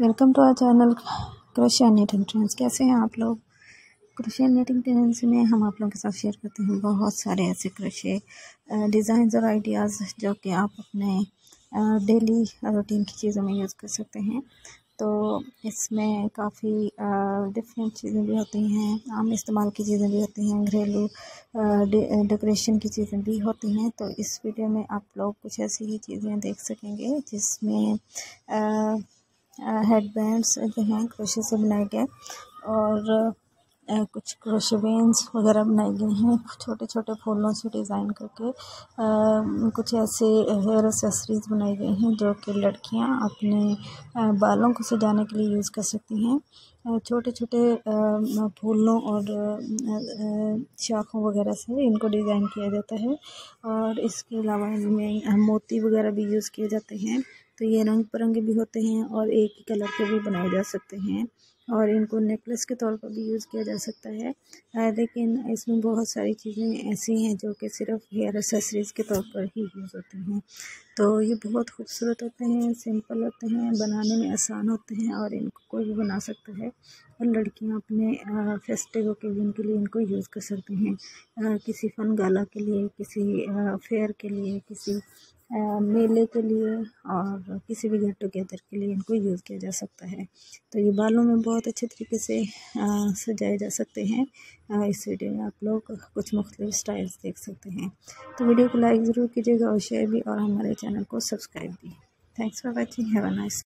Welcome to our channel crochet knitting trends. कैसे हैं आप लोग? क्रोशिया निटिंग ट्रेंड्स में हम आप लोगों के साथ शेयर करते हैं बहुत सारे ऐसे क्रोशे डिज़ाइंस और आइडियाज़ जो कि आप अपने डेली रूटीन की चीज़ों में यूज़ कर सकते हैं। तो इसमें काफ़ी डिफरेंट चीज़ें भी होती हैं, आम इस्तेमाल की चीज़ें भी होती हैं, घरेलू डेकोरेशन की चीज़ें भी होती हैं। तो इस वीडियो में आप लोग कुछ ऐसी ही चीज़ें देख सकेंगे जिसमें हेड बैंड्स जो हैं क्रोशे से बनाए गए और कुछ क्रोशे बैंड्स वगैरह बनाए गए हैं छोटे छोटे फूलों से डिज़ाइन करके। कुछ ऐसे हेयर एक्सेसरीज बनाई गई हैं जो कि लड़कियां अपने बालों को सजाने के लिए यूज़ कर सकती हैं। छोटे छोटे फूलों और शाखों वगैरह से इनको डिज़ाइन किया जाता है और इसके अलावा इनमें मोती वगैरह भी यूज़ किए जाते हैं। तो ये रंग बिरंगे भी होते हैं और एक ही कलर के भी बनाए जा सकते हैं और इनको नेकलेस के तौर पर भी यूज़ किया जा सकता है। लेकिन इसमें बहुत सारी चीज़ें ऐसी हैं जो कि सिर्फ हेयर एक्सेसरीज़ के तौर पर ही यूज़ होते हैं। तो ये बहुत खूबसूरत होते हैं, सिंपल होते हैं, बनाने में आसान होते हैं और इनको कोई भी बना सकता है और लड़कियां अपने फेस्टिव ओकेजन के लिए इनको यूज़ कर सकते हैं। किसी फन गाला के लिए, किसी फेयर के लिए, किसी मेले के लिए और किसी भी गेट टुगेदर के लिए इनको यूज़ किया जा सकता है। तो ये बालों में बहुत अच्छे तरीके से सजाए जा सकते हैं। इस वीडियो में आप लोग कुछ मुख्तलिफ स्टाइल्स देख सकते हैं। तो वीडियो को लाइक ज़रूर कीजिएगा और शेयर भी और हमारे चैनल को सब्सक्राइब भी। Thanks for watching. Have a nice